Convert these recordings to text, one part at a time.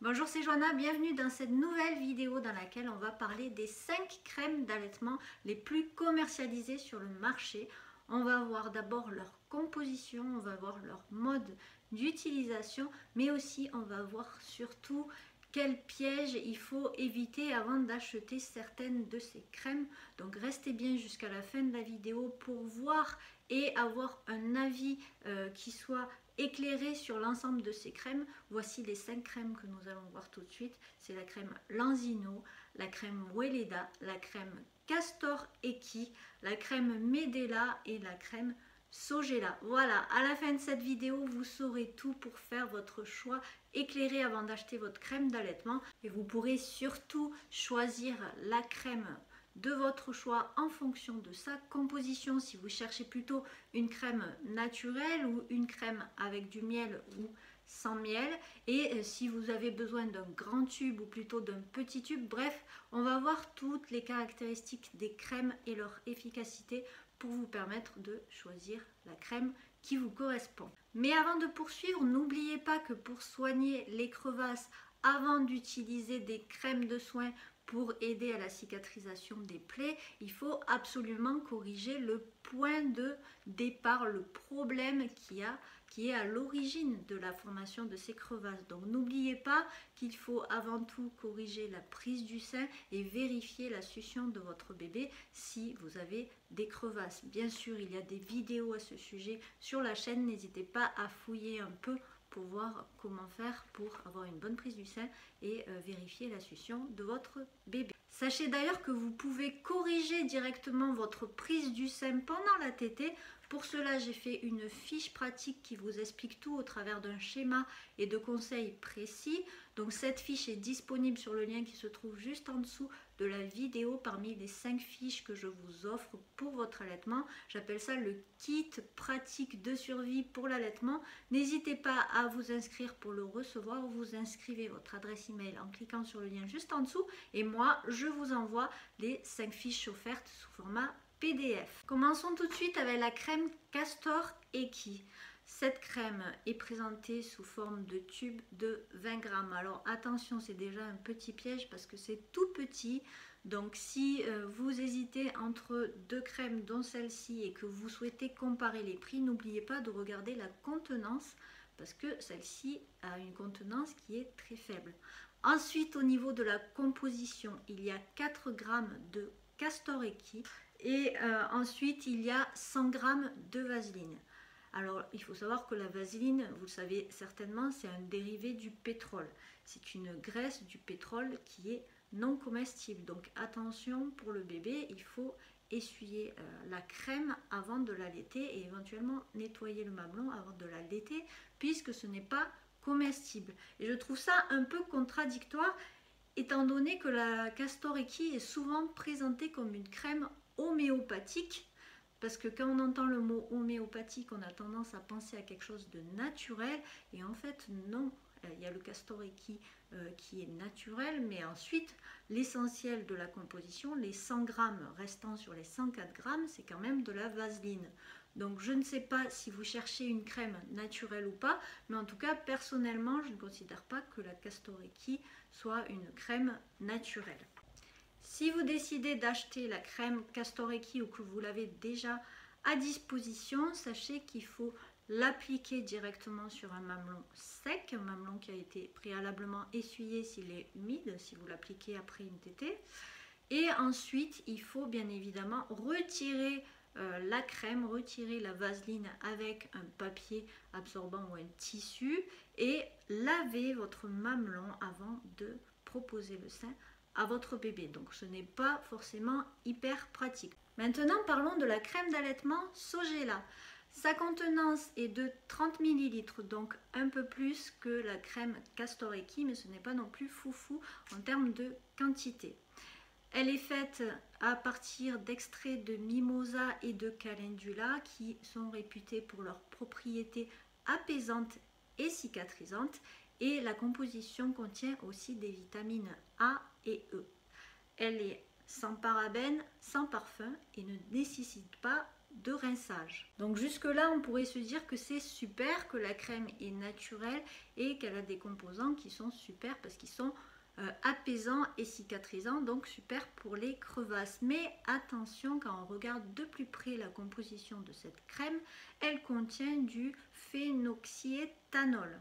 Bonjour, c'est Joanna, bienvenue dans cette nouvelle vidéo dans laquelle on va parler des 5 crèmes d'allaitement les plus commercialisées sur le marché. On va voir d'abord leur composition, on va voir leur mode d'utilisation, mais aussi on va voir surtout quels pièges il faut éviter avant d'acheter certaines de ces crèmes. Donc restez bien jusqu'à la fin de la vidéo pour voir et avoir un avis qui soit éclairé sur l'ensemble de ces crèmes. Voici les 5 crèmes que nous allons voir tout de suite. C'est la crème Lansinoh, la crème Weleda, la crème Castor Equi, la crème Medela et la crème Saugella. Voilà, à la fin de cette vidéo, vous saurez tout pour faire votre choix éclairé avant d'acheter votre crème d'allaitement. Et vous pourrez surtout choisir la crème de votre choix en fonction de sa composition. Si vous cherchez plutôt une crème naturelle ou une crème avec du miel ou sans miel, et si vous avez besoin d'un grand tube ou plutôt d'un petit tube, bref, on va voir toutes les caractéristiques des crèmes et leur efficacité pour vous permettre de choisir la crème qui vous correspond. Mais avant de poursuivre, n'oubliez pas que pour soigner les crevasses, avant d'utiliser des crèmes de soins pour aider à la cicatrisation des plaies, il faut absolument corriger le point de départ, le problème qui est à l'origine de la formation de ces crevasses. Donc n'oubliez pas qu'il faut avant tout corriger la prise du sein et vérifier la succion de votre bébé si vous avez des crevasses. Bien sûr, il y a des vidéos à ce sujet sur la chaîne, n'hésitez pas à fouiller un peu pour voir comment faire pour avoir une bonne prise du sein et vérifier la succion de votre bébé. Sachez d'ailleurs que vous pouvez corriger directement votre prise du sein pendant la tétée. Pour cela, j'ai fait une fiche pratique qui vous explique tout au travers d'un schéma et de conseils précis. Donc cette fiche est disponible sur le lien qui se trouve juste en dessous de la vidéo parmi les 5 fiches que je vous offre pour votre allaitement. J'appelle ça le kit pratique de survie pour l'allaitement. N'hésitez pas à vous inscrire pour le recevoir. Vous inscrivez votre adresse email en cliquant sur le lien juste en dessous et moi, je vous envoie les 5 fiches offertes sous format PDF. Commençons tout de suite avec la crème Castor Equi. Cette crème est présentée sous forme de tube de 20 grammes. Alors attention, c'est déjà un petit piège parce que c'est tout petit. Donc si vous hésitez entre 2 crèmes dont celle-ci et que vous souhaitez comparer les prix, n'oubliez pas de regarder la contenance parce que celle-ci a une contenance qui est très faible. Ensuite, au niveau de la composition, il y a 4 grammes de Castor Equi. Et ensuite, il y a 100 g de vaseline. Alors, il faut savoir que la vaseline, vous le savez certainement, c'est un dérivé du pétrole. C'est une graisse du pétrole qui est non comestible. Donc, attention pour le bébé, il faut essuyer la crème avant de l'allaiter et éventuellement nettoyer le mamelon avant de l'allaiter puisque ce n'est pas comestible. Et je trouve ça un peu contradictoire étant donné que la Castor Equi est souvent présentée comme une crème homéopathique, parce que quand on entend le mot homéopathique, on a tendance à penser à quelque chose de naturel, et en fait non, il y a le Castor Equi qui est naturel, mais ensuite l'essentiel de la composition, les 100 g restant sur les 104 g, c'est quand même de la vaseline. Donc je ne sais pas si vous cherchez une crème naturelle ou pas, mais en tout cas personnellement je ne considère pas que la Castor Equi soit une crème naturelle. Si vous décidez d'acheter la crème Castor Equi ou que vous l'avez déjà à disposition, sachez qu'il faut l'appliquer directement sur un mamelon sec, un mamelon qui a été préalablement essuyé s'il est humide, si vous l'appliquez après une tétée. Et ensuite, il faut bien évidemment retirer la crème, retirer la vaseline avec un papier absorbant ou un tissu et laver votre mamelon avant de proposer le sein à votre bébé. Donc ce n'est pas forcément hyper pratique. Maintenant parlons de la crème d'allaitement Saugella. Sa contenance est de 30 ml, donc un peu plus que la crème Castor Equi, mais ce n'est pas non plus foufou en termes de quantité. Elle est faite à partir d'extraits de mimosa et de calendula qui sont réputés pour leurs propriétés apaisantes et cicatrisantes. Et la composition contient aussi des vitamines A et E. Elle est sans parabènes, sans parfum et ne nécessite pas de rinçage. Donc jusque-là, on pourrait se dire que c'est super, que la crème est naturelle et qu'elle a des composants qui sont super parce qu'ils sont apaisants et cicatrisants, donc super pour les crevasses. Mais attention, quand on regarde de plus près la composition de cette crème, elle contient du phénoxyéthanol.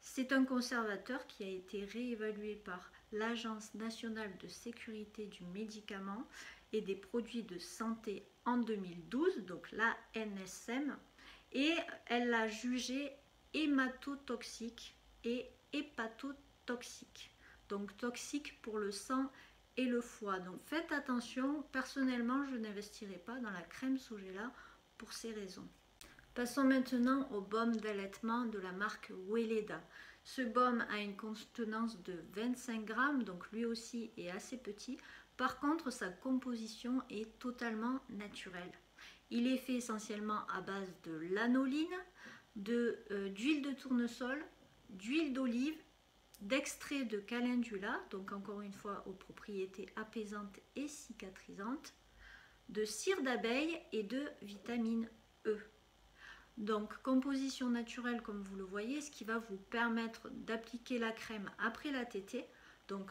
C'est un conservateur qui a été réévalué par l'Agence nationale de sécurité du médicament et des produits de santé en 2012, donc la NSM, et elle l'a jugé hématotoxique et hépatotoxique, donc toxique pour le sang et le foie. Donc faites attention, personnellement je n'investirai pas dans la crème Saugella pour ces raisons. Passons maintenant au baume d'allaitement de la marque Weleda. Ce baume a une contenance de 25 grammes, donc lui aussi est assez petit. Par contre, sa composition est totalement naturelle. Il est fait essentiellement à base de lanoline, d'huile de tournesol, d'huile d'olive, d'extrait de calendula, donc encore une fois aux propriétés apaisantes et cicatrisantes, de cire d'abeille et de vitamine E. Donc composition naturelle comme vous le voyez, ce qui va vous permettre d'appliquer la crème après la tétée. Donc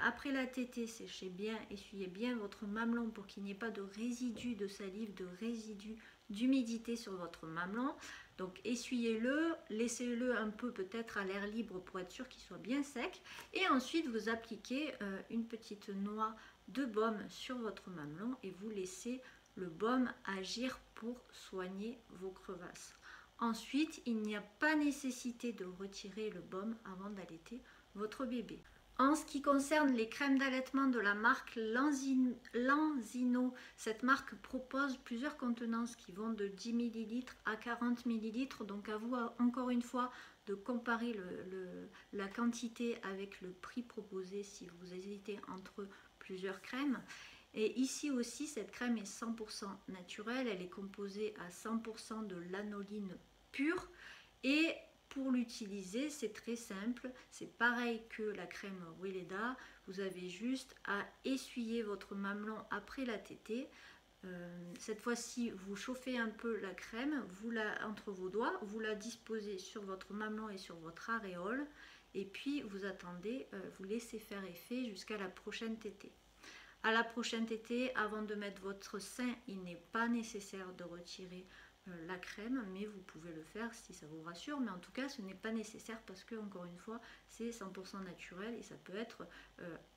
après la tétée, séchez bien, essuyez bien votre mamelon pour qu'il n'y ait pas de résidus de salive, de résidus d'humidité sur votre mamelon. Donc essuyez-le, laissez-le un peu peut-être à l'air libre pour être sûr qu'il soit bien sec. Et ensuite vous appliquez une petite noix de baume sur votre mamelon et vous laissez le baume agir pour soigner vos crevasses. Ensuite, il n'y a pas nécessité de retirer le baume avant d'allaiter votre bébé. En ce qui concerne les crèmes d'allaitement de la marque Lansinoh, cette marque propose plusieurs contenances qui vont de 10 ml à 40 ml. Donc à vous, encore une fois, de comparer la quantité avec le prix proposé si vous hésitez entre plusieurs crèmes. Et ici aussi, cette crème est 100% naturelle. Elle est composée à 100% de lanoline pure et pour l'utiliser, c'est très simple, c'est pareil que la crème Weleda, vous avez juste à essuyer votre mamelon après la tétée. Cette fois-ci, vous chauffez un peu la crème, vous la entre vos doigts, vous la disposez sur votre mamelon et sur votre aréole et puis vous attendez, vous laissez faire effet jusqu'à la prochaine tétée. À la prochaine tétée, avant de mettre votre sein, il n'est pas nécessaire de retirer la crème, mais vous pouvez le faire si ça vous rassure, mais en tout cas ce n'est pas nécessaire parce que, encore une fois, c'est 100% naturel et ça peut être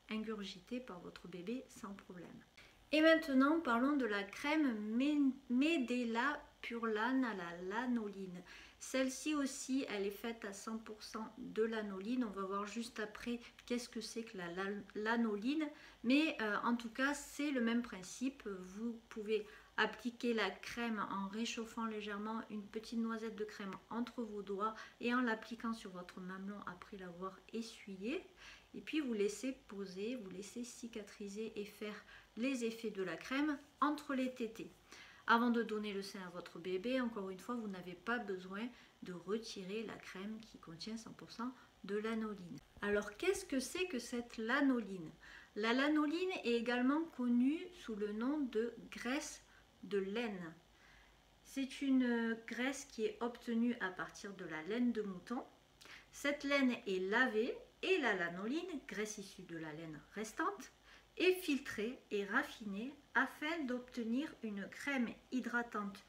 ingurgité par votre bébé sans problème. Et maintenant parlons de la crème Medela Purelan à la lanoline. Celle-ci aussi, elle est faite à 100% de lanoline. On va voir juste après qu'est-ce que c'est que la lanoline, mais en tout cas c'est le même principe. Vous pouvez appliquez la crème en réchauffant légèrement une petite noisette de crème entre vos doigts et en l'appliquant sur votre mamelon après l'avoir essuyé. Et puis vous laissez poser, vous laissez cicatriser et faire les effets de la crème entre les tétées. Avant de donner le sein à votre bébé, encore une fois, vous n'avez pas besoin de retirer la crème qui contient 100% de lanoline. Alors qu'est-ce que c'est que cette lanoline? La lanoline est également connue sous le nom de graisse de laine. C'est une graisse qui est obtenue à partir de la laine de mouton. Cette laine est lavée et la lanoline, graisse issue de la laine restante, est filtrée et raffinée afin d'obtenir une crème hydratante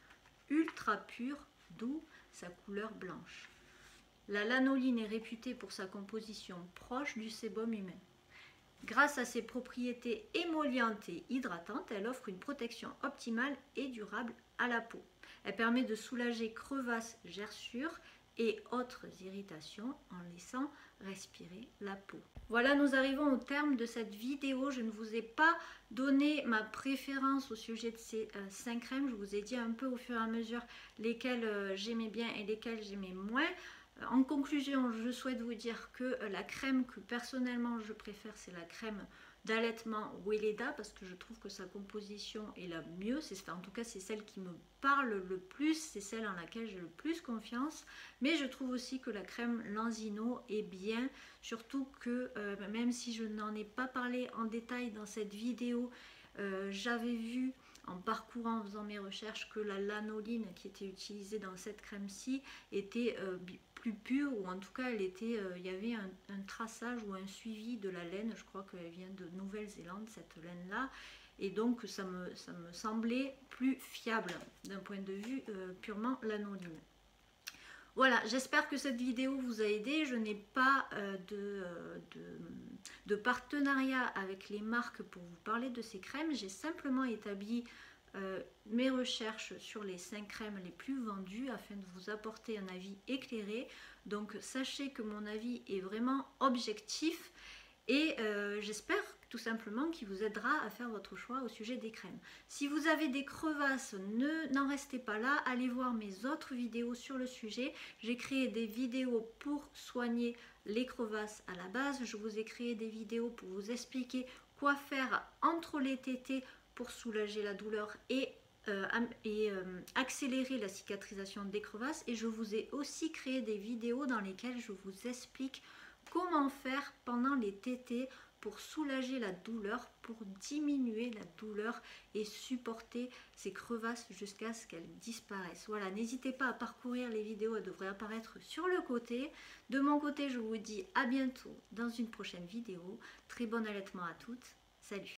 ultra pure, d'où sa couleur blanche. La lanoline est réputée pour sa composition proche du sébum humain. Grâce à ses propriétés émollientes et hydratantes, elle offre une protection optimale et durable à la peau. Elle permet de soulager crevasses, gerçures et autres irritations en laissant respirer la peau. Voilà, nous arrivons au terme de cette vidéo. Je ne vous ai pas donné ma préférence au sujet de ces 5 crèmes. Je vous ai dit un peu au fur et à mesure lesquelles j'aimais bien et lesquelles j'aimais moins. En conclusion, je souhaite vous dire que la crème que personnellement je préfère, c'est la crème d'allaitement Weleda parce que je trouve que sa composition est la mieux. En tout cas, c'est celle qui me parle le plus, c'est celle en laquelle j'ai le plus confiance. Mais je trouve aussi que la crème Lansinoh est bien, surtout que même si je n'en ai pas parlé en détail dans cette vidéo, j'avais vu en parcourant, en faisant mes recherches, que la lanoline qui était utilisée dans cette crème-ci était plus pure, ou en tout cas elle était, il y avait un traçage ou un suivi de la laine, je crois qu'elle vient de Nouvelle-Zélande cette laine-là, et donc ça me semblait plus fiable d'un point de vue purement lanoline. Voilà, j'espère que cette vidéo vous a aidé. Je n'ai pas de partenariat avec les marques pour vous parler de ces crèmes. J'ai simplement établi mes recherches sur les 5 crèmes les plus vendues afin de vous apporter un avis éclairé. Donc sachez que mon avis est vraiment objectif et j'espère tout simplement qu'il vous aidera à faire votre choix au sujet des crèmes. Si vous avez des crevasses, n'en restez pas là, allez voir mes autres vidéos sur le sujet. J'ai créé des vidéos pour soigner les crevasses à la base, je vous ai créé des vidéos pour vous expliquer quoi faire entre les tétés pour soulager la douleur et accélérer la cicatrisation des crevasses, et je vous ai aussi créé des vidéos dans lesquelles je vous explique comment faire pendant les tétés pour soulager la douleur, pour diminuer la douleur et supporter ces crevasses jusqu'à ce qu'elles disparaissent. Voilà, n'hésitez pas à parcourir les vidéos, elles devraient apparaître sur le côté. De mon côté, je vous dis à bientôt dans une prochaine vidéo. Très bon allaitement à toutes, salut!